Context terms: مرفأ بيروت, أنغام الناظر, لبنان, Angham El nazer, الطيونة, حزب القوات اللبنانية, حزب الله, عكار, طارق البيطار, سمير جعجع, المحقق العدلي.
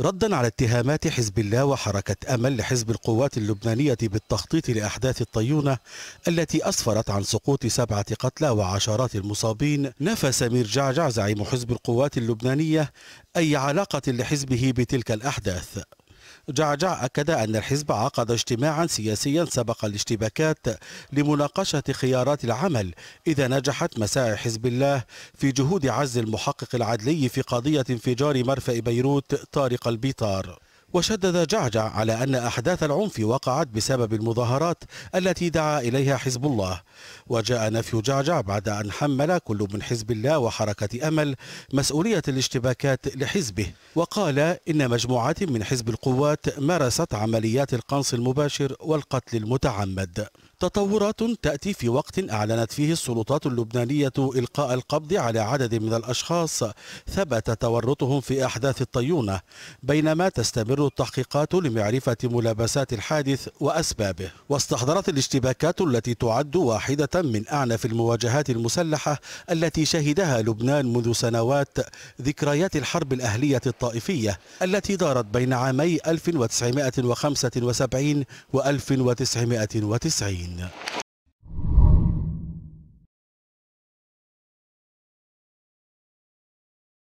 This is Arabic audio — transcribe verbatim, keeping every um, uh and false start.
ردا على اتهامات حزب الله وحركة أمل لحزب القوات اللبنانية بالتخطيط لأحداث الطيونة التي أسفرت عن سقوط سبعة قتلى وعشرات المصابين، نفى سمير جعجع زعيم حزب القوات اللبنانية أي علاقة لحزبه بتلك الأحداث. جعجع أكد أن الحزب عقد اجتماعا سياسيا سبق الاشتباكات لمناقشة خيارات العمل إذا نجحت مساعي حزب الله في جهود عزل المحقق العدلي في قضية انفجار مرفأ بيروت طارق البيطار. وشدد جعجع على أن أحداث العنف وقعت بسبب المظاهرات التي دعا إليها حزب الله. وجاء نفي جعجع بعد أن حمل كل من حزب الله وحركة أمل مسؤولية الاشتباكات لحزبه، وقال إن مجموعات من حزب القوات مارست عمليات القنص المباشر والقتل المتعمد. تطورات تأتي في وقت أعلنت فيه السلطات اللبنانية إلقاء القبض على عدد من الأشخاص ثبت تورطهم في أحداث الطيونة، بينما تستمر التحقيقات لمعرفة ملابسات الحادث وأسبابه. واستحضرت الاشتباكات التي تعد واحدة من أعنف المواجهات المسلحة التي شهدها لبنان منذ سنوات ذكريات الحرب الأهلية الطائفية التي دارت بين عامي ألف وتسعمائة وخمسة وسبعين و ألف وتسعمائة وتسعين.